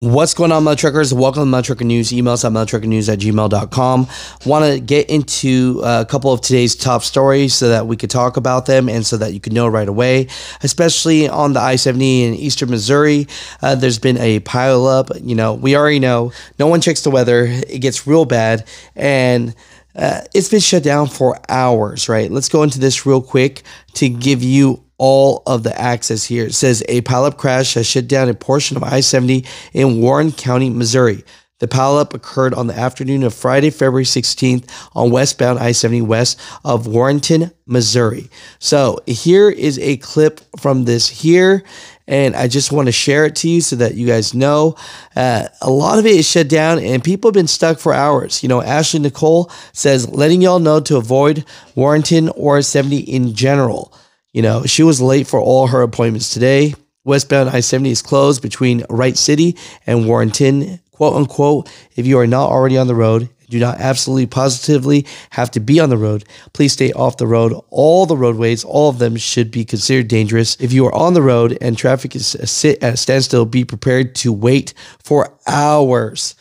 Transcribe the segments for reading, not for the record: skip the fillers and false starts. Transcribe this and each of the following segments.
What's going on, Mud Truckers? Welcome to Mud Trucker News. Email us at muthatruckernews@gmail.com. Want to get into a couple of today's top stories so that we could talk about them and so that you can know right away, especially on the I-70 in eastern Missouri. There's been a pileup. You know, we already know. No one checks the weather. It gets real bad, and it's been shut down for hours, right? Let's go into this real quick to give you all of the access here. It says a pileup crash has shut down a portion of I-70 in Warren County, Missouri. The pileup occurred on the afternoon of Friday, February 16th on westbound I-70 west of Warrenton, Missouri. So here is a clip from this here, and I just want to share it to you so that you guys know. A lot of it is shut down and people have been stuck for hours. You know, Ashley Nicole says, letting y'all know to avoid Warrenton or 70 in general. You know, she was late for all her appointments today. Westbound I-70 is closed between Wright City and Warrenton, quote unquote. If you are not already on the road, do not absolutely positively have to be on the road. Please stay off the road. All the roadways, all of them should be considered dangerous. If you are on the road and traffic is at a standstill, be prepared to wait for hours.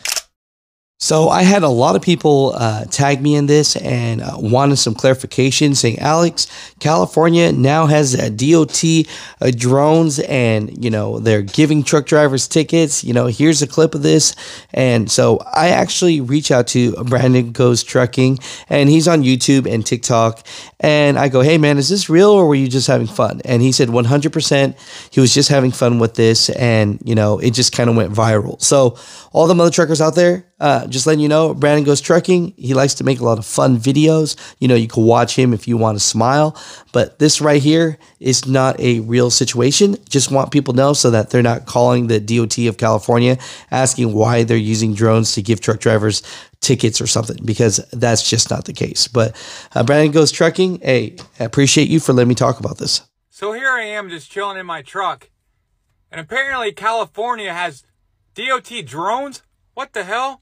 So I had a lot of people tag me in this and wanted some clarification, saying, Alex, California now has DOT drones, and, you know, they're giving truck drivers tickets. You know, here's a clip of this. And so I actually reached out to Brandon Goes Trucking, and he's on YouTube and TikTok. And I go, hey, man, is this real or were you just having fun? And he said 100% he was just having fun with this. And, you know, it just kind of went viral. So all the mother truckers out there, just letting you know, Brandon Goes Trucking. He likes to make a lot of fun videos. You know, you can watch him if you want to smile. But this right here is not a real situation. Just want people to know so that they're not calling the DOT of California asking why they're using drones to give truck drivers tickets or something, because that's just not the case. But Brandon Goes Trucking, hey, I appreciate you for letting me talk about this. So here I am just chilling in my truck, and apparently California has DOT drones? What the hell?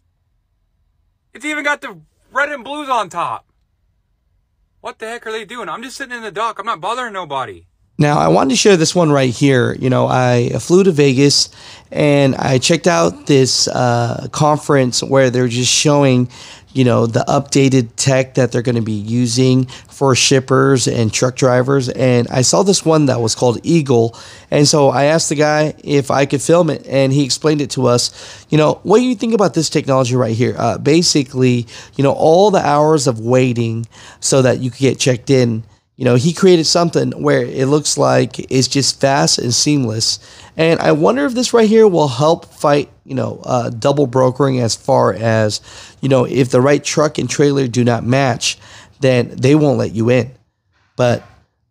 It's even got the red and blues on top. What the heck are they doing? I'm just sitting in the dock. I'm not bothering nobody. Now, I wanted to share this one right here. You know, I flew to Vegas and I checked out this conference where they're just showing, you know, the updated tech that they're going to be using for shippers and truck drivers. And I saw this one that was called Eagle. And so I asked the guy if I could film it, and he explained it to us. You know, what do you think about this technology right here? Basically, you know, all the hours of waiting so that you could get checked in. You know, he created something where it looks like it's just fast and seamless. And I wonder if this right here will help fight, you know, double brokering, as far as, you know, if the right truck and trailer do not match, then they won't let you in. But,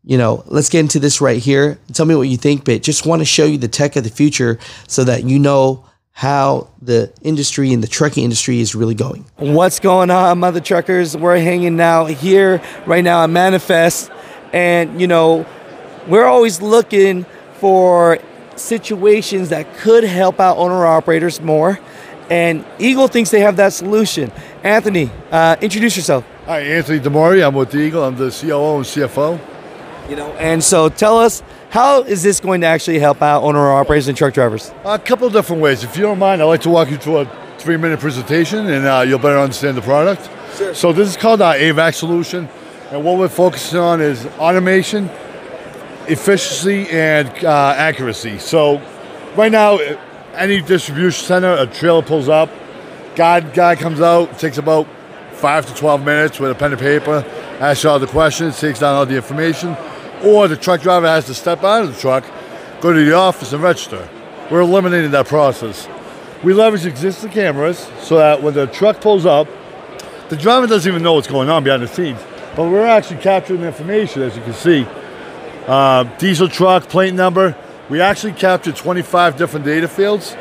you know, let's get into this right here. Tell me what you think, but just want to show you the tech of the future so that you know how the industry and the trucking industry is really going. What's going on, mother truckers? We're hanging out here right now at Manifest, and, you know, we're always looking for situations that could help out owner operators more, and Eagle thinks they have that solution. Anthony, introduce yourself. Hi, Anthony DeMauri. I'm with Eagle. I'm the COO and CFO. You know, and so tell us, how is this going to actually help out owner operators and truck drivers? A couple different ways. If you don't mind, I'd like to walk you through a 3-minute presentation, and you'll better understand the product. Sure. So this is called our AVAC solution, and what we're focusing on is automation, efficiency, and accuracy. So right now, any distribution center, a trailer pulls up, guy comes out, takes about 5 to 12 minutes with a pen and paper, asks all the questions, takes down all the information, or the truck driver has to step out of the truck, go to the office and register. We're eliminating that process. We leverage existing cameras so that when the truck pulls up, the driver doesn't even know what's going on behind the scenes, but we're actually capturing the information, as you can see. Diesel truck, plate number. We actually captured 25 different data fields,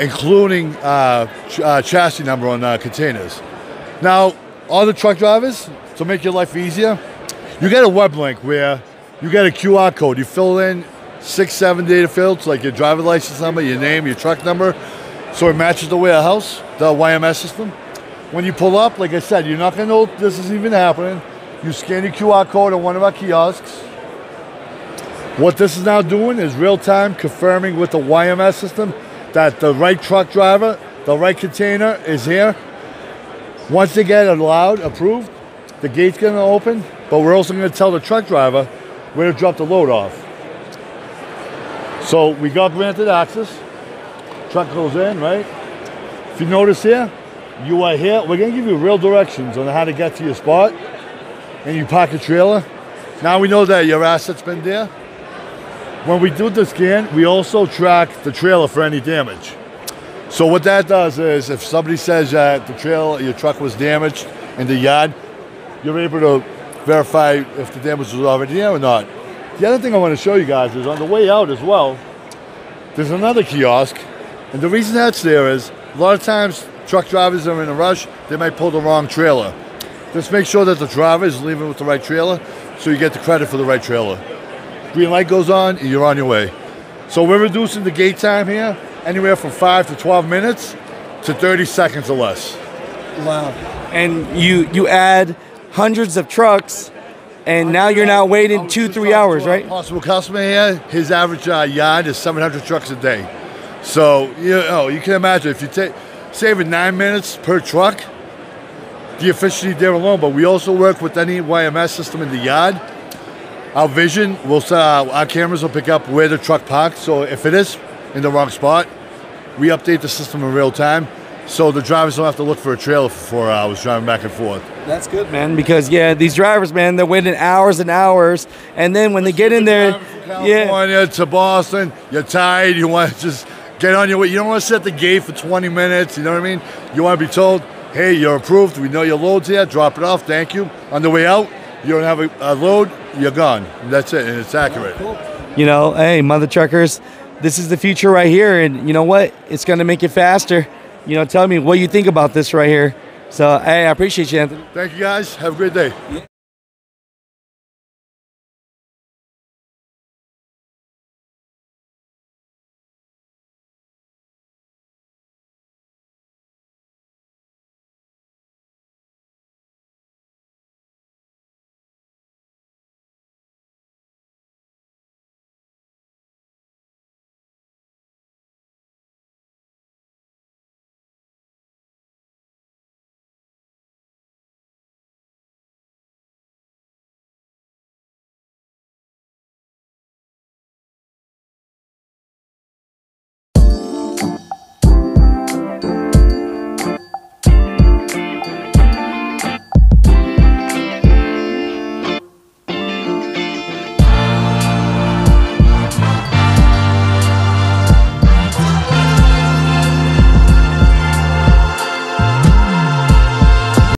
including chassis number on containers. Now, all the truck drivers, to make your life easier, you get a web link where you get a QR code. You fill in 6, 7 data fields, like your driver license number, your name, your truck number, so it matches the warehouse, the YMS system. When you pull up, like I said, you're not gonna know this is even happening. You scan your QR code on one of our kiosks. What this is now doing is real time confirming with the YMS system that the right truck driver, the right container is here. Once they get allowed, approved, the gate's going to open, but we're also going to tell the truck driver where to drop the load off. So we got granted access. Truck goes in, right? If you notice here, you are here. We're going to give you real directions on how to get to your spot, and you park your trailer. Now we know that your asset's been there. When we do the scan, we also track the trailer for any damage. So what that does is, if somebody says that the trailer, your truck was damaged in the yard, you're able to verify if the damage was already there or not. The other thing I want to show you guys is on the way out as well, there's another kiosk. And the reason that's there is, a lot of times truck drivers are in a rush, they might pull the wrong trailer. Just make sure that the driver is leaving with the right trailer, so you get the credit for the right trailer. Green light goes on, and you're on your way. So we're reducing the gate time here anywhere from 5 to 12 minutes to 30 seconds or less. Wow. And you add hundreds of trucks, and now you're now waiting 2-3 hours, right? Possible customer here, his average yard is 700 trucks a day. So you can imagine if you take saving 9 minutes per truck, the efficiency there alone. But we also work with any YMS system in the yard. Our vision will, our cameras will pick up where the truck parks. So if it is in the wrong spot, we update the system in real time, so the drivers don't have to look for a trailer for 4 hours driving back and forth. That's good, man, because yeah, these drivers, man, they're waiting hours and hours, and then when they get in there, California to Boston, you're tired. You want to just get on your way. You don't want to sit at the gate for 20 minutes. You know what I mean? You want to be told, hey, you're approved. We know your load's here. Drop it off. Thank you. On the way out, you don't have a load. You're gone. That's it, and it's accurate. Oh, cool. You know, hey, mother truckers, this is the future right here, and you know what? It's going to make it faster. You know, tell me what you think about this right here. So, hey, I appreciate you, Anthony. Thank you, guys. Have a great day.